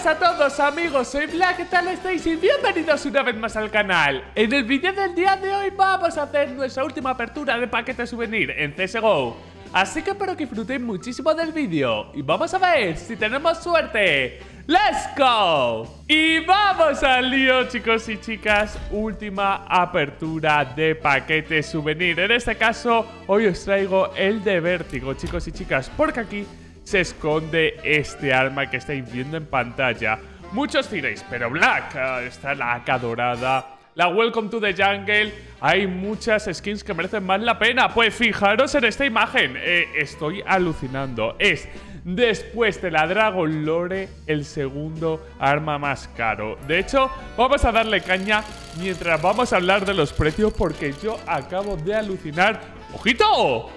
buenas a todos amigos, soy Black, ¿qué tal estáis? Y bienvenidos una vez más al canal. En el vídeo del día de hoy vamos a hacer nuestra última apertura de paquete souvenir en CSGO. Así que espero que disfrutéis muchísimo del vídeo y vamos a ver si tenemos suerte. ¡Let's go! Y vamos al lío, chicos y chicas. Última apertura de paquete souvenir. En este caso, hoy os traigo el de vértigo, chicos y chicas, porque aquí se esconde este arma que estáis viendo en pantalla. Muchos diréis, pero Black, está la AK dorada, la Welcome to the Jungle, hay muchas skins que merecen más la pena. Pues fijaros en esta imagen, estoy alucinando. Es, después de la Dragon Lore, el segundo arma más caro. De hecho, vamos a darle caña mientras vamos a hablar de los precios, porque yo acabo de alucinar. ¡Ojito!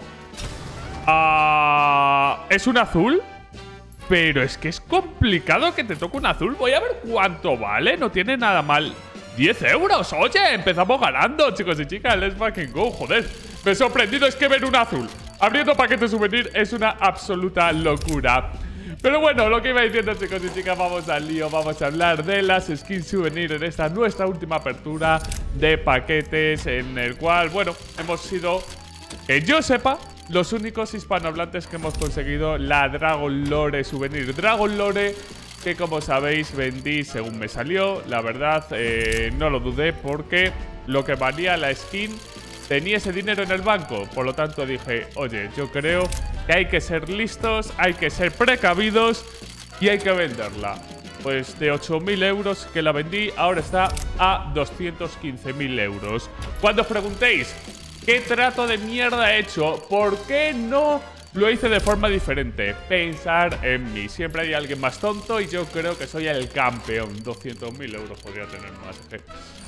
Es un azul, pero es que es complicado que te toque un azul. Voy a ver cuánto vale, no tiene nada mal. 10 euros, oye, empezamos ganando, chicos y chicas, let's fucking go, joder. Me he sorprendido, es que ver un azul abriendo paquetes souvenir es una absoluta locura. Pero bueno, lo que iba diciendo, chicos y chicas, vamos al lío. Vamos a hablar de las skins souvenir en esta nuestra última apertura de paquetes, en el cual, bueno, hemos sido, que yo sepa, los únicos hispanohablantes que hemos conseguido la Dragon Lore souvenir. Dragon Lore que, como sabéis, vendí según me salió. La verdad, no lo dudé, porque lo que valía la skin tenía ese dinero en el banco. Por lo tanto dije, oye, yo creo que hay que ser listos, hay que ser precavidos y hay que venderla. Pues de 8.000 euros que la vendí, ahora está a 215.000 euros. Cuando os preguntéis, ¿qué trato de mierda he hecho? ¿Por qué no lo hice de forma diferente? Pensar en mí. Siempre hay alguien más tonto y yo creo que soy el campeón. 200.000 euros podría tener más.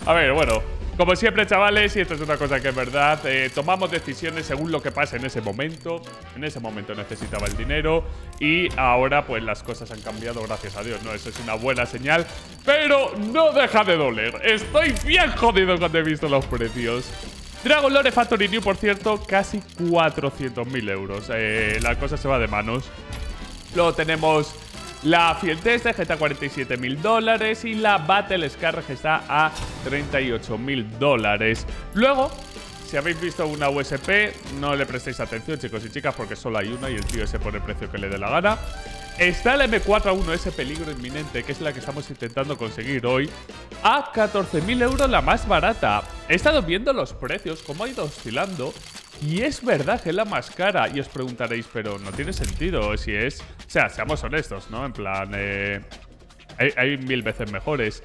A ver, bueno, como siempre, chavales, y esto es una cosa que es verdad, tomamos decisiones según lo que pasa en ese momento. En ese momento necesitaba el dinero y ahora pues las cosas han cambiado, gracias a Dios, ¿no? Eso es una buena señal, pero no deja de doler. Estoy bien jodido cuando he visto los precios. Dragon Lore Factory New, por cierto, casi 400.000 euros. La cosa se va de manos. Luego tenemos la Field Tester, que está a 47.000 dólares. Y la Battle Scar, que está a 38.000 dólares. Luego, si habéis visto una USP, no le prestéis atención, chicos y chicas, porque solo hay una y el tío se pone el precio que le dé la gana. Está la M4A1, ese peligro inminente, que es la que estamos intentando conseguir hoy, a 14.000 euros, la más barata. He estado viendo los precios, cómo ha ido oscilando, y es verdad que es la más cara. Y os preguntaréis, pero no tiene sentido si es... O sea, seamos honestos, ¿no? En plan, hay mil veces mejores.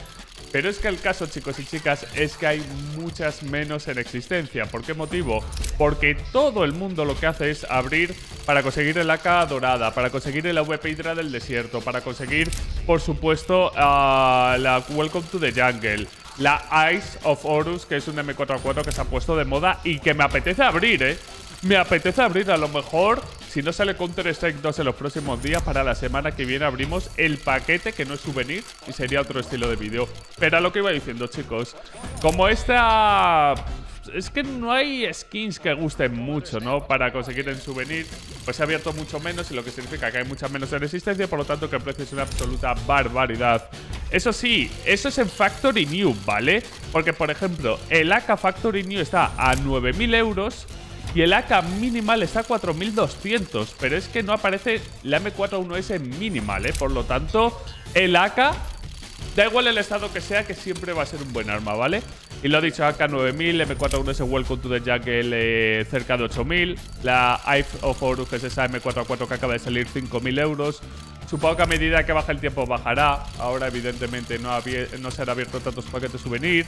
Pero es que el caso, chicos y chicas, es que hay muchas menos en existencia. ¿Por qué motivo? Porque todo el mundo lo que hace es abrir para conseguir el AK dorada, para conseguir el AWP Hidra del Desierto, para conseguir, por supuesto, la Welcome to the Jungle, la Eyes of Horus, que es un M4A4 que se ha puesto de moda y que me apetece abrir, ¿eh? Me apetece abrir. A lo mejor, si no sale Counter Strike 2 en los próximos días, para la semana que viene abrimos el paquete, que no es souvenir y sería otro estilo de vídeo. Pero a lo que iba diciendo, chicos, como esta... es que no hay skins que gusten mucho, ¿no?, para conseguir en souvenir. Pues se ha abierto mucho menos, y lo que significa que hay muchas menos en existencia, por lo tanto que el precio es una absoluta barbaridad. Eso sí, eso es en Factory New, ¿vale? Porque, por ejemplo, el AK Factory New está a 9.000 euros y el AK Minimal está a 4.200. Pero es que no aparece la M4A1S Minimal, ¿eh? Por lo tanto, el AK, da igual el estado que sea, que siempre va a ser un buen arma, ¿vale? Y lo he dicho, AK 9000, M4A1S Welcome to the Jungle, cerca de 8000. La Eyes of Horus, que es esa M4A4 que acaba de salir, 5000 euros. Supongo que a medida que baja el tiempo bajará. Ahora, evidentemente, no se han abierto tantos paquetes souvenir.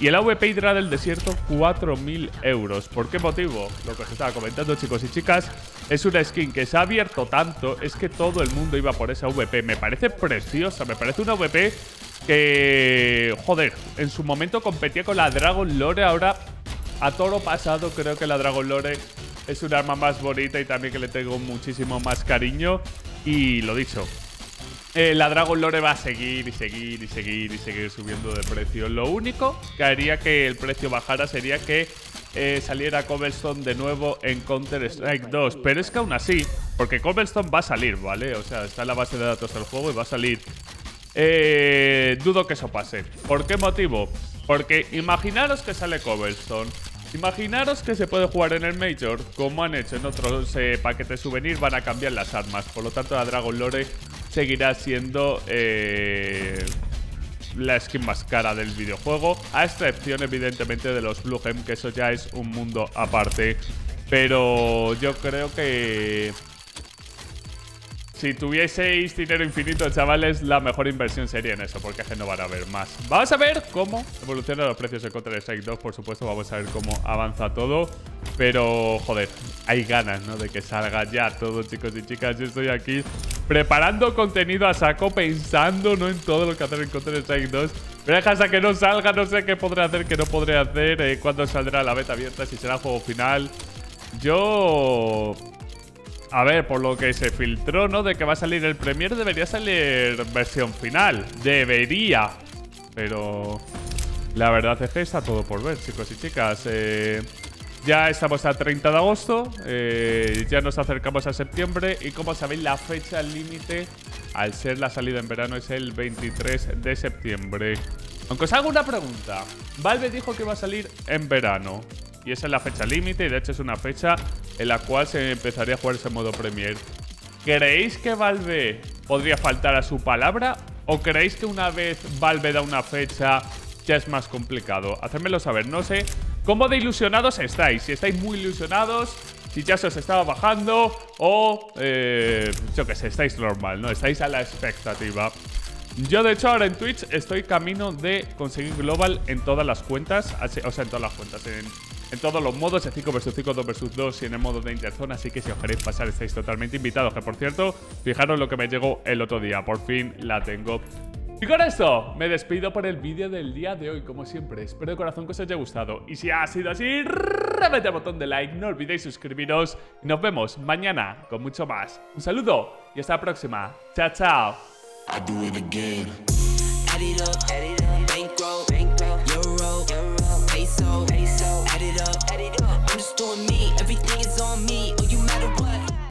Y el AWP Hidra del Desierto, 4000 euros. ¿Por qué motivo? Lo que os estaba comentando, chicos y chicas, es una skin que se ha abierto tanto, es que todo el mundo iba por esa AWP. Me parece preciosa, me parece una AWP que, joder, en su momento competía con la Dragon Lore. Ahora, a toro pasado, creo que la Dragon Lore es un arma más bonita y también que le tengo muchísimo más cariño. Y lo dicho, la Dragon Lore va a seguir y seguir y seguir y seguir subiendo de precio. Lo único que haría que el precio bajara sería que saliera Cobblestone de nuevo en Counter Strike 2. Pero es que aún así, porque Cobblestone va a salir, ¿vale? O sea, está en la base de datos del juego y va a salir. dudo que eso pase. ¿Por qué motivo? Porque imaginaros que sale Cobblestone. Imaginaros que se puede jugar en el Major, como han hecho en otros paquetes souvenir, van a cambiar las armas. Por lo tanto, la Dragon Lore seguirá siendo la skin más cara del videojuego, a excepción evidentemente de los Blue Gem, que eso ya es un mundo aparte. Pero yo creo que si tuvieseis dinero infinito, chavales, la mejor inversión sería en eso, porque es que no van a haber más. Vamos a ver cómo evolucionan los precios de Counter Strike 2, por supuesto, vamos a ver cómo avanza todo. Pero, joder, hay ganas, ¿no?, de que salga ya todo, chicos y chicas. Yo estoy aquí preparando contenido a saco, pensando, ¿no?, en todo lo que hacer en Counter Strike 2. Pero hasta que no salga, no sé qué podré hacer, qué no podré hacer, cuándo saldrá la beta abierta, si será juego final. Yo... A ver, por lo que se filtró, ¿no?, de que va a salir el Premier, debería salir versión final. Debería. Pero la verdad es que está todo por ver, chicos y chicas. Ya estamos a 30 de agosto. Ya nos acercamos a septiembre. Y como sabéis, la fecha límite, al ser la salida en verano, es el 23 de septiembre. Aunque os hago una pregunta. Valve dijo que va a salir en verano. Y esa es la fecha límite, y de hecho es una fecha en la cual se empezaría a jugar ese modo Premier. ¿Creéis que Valve podría faltar a su palabra? ¿O creéis que una vez Valve da una fecha ya es más complicado? Hacedmelo saber, no sé cómo de ilusionados estáis. Si estáis muy ilusionados, si ya se os estaba bajando, o yo qué sé, estáis normal, ¿no? Estáis a la expectativa. Yo, de hecho, ahora en Twitch estoy camino de conseguir global en todas las cuentas. O sea, en todas las cuentas, en todos los modos, de 5 vs 5, 2 vs 2 y en el modo Danger Zone. Así que si os queréis pasar, estáis totalmente invitados. Que, por cierto, fijaros lo que me llegó el otro día. Por fin la tengo. Y con esto me despido por el vídeo del día de hoy. Como siempre, espero de corazón que os haya gustado. Y si ha sido así, reventad el botón de like. No olvidéis suscribiros. Y nos vemos mañana con mucho más. Un saludo y hasta la próxima. Chao, chao. I do it again. Add it up.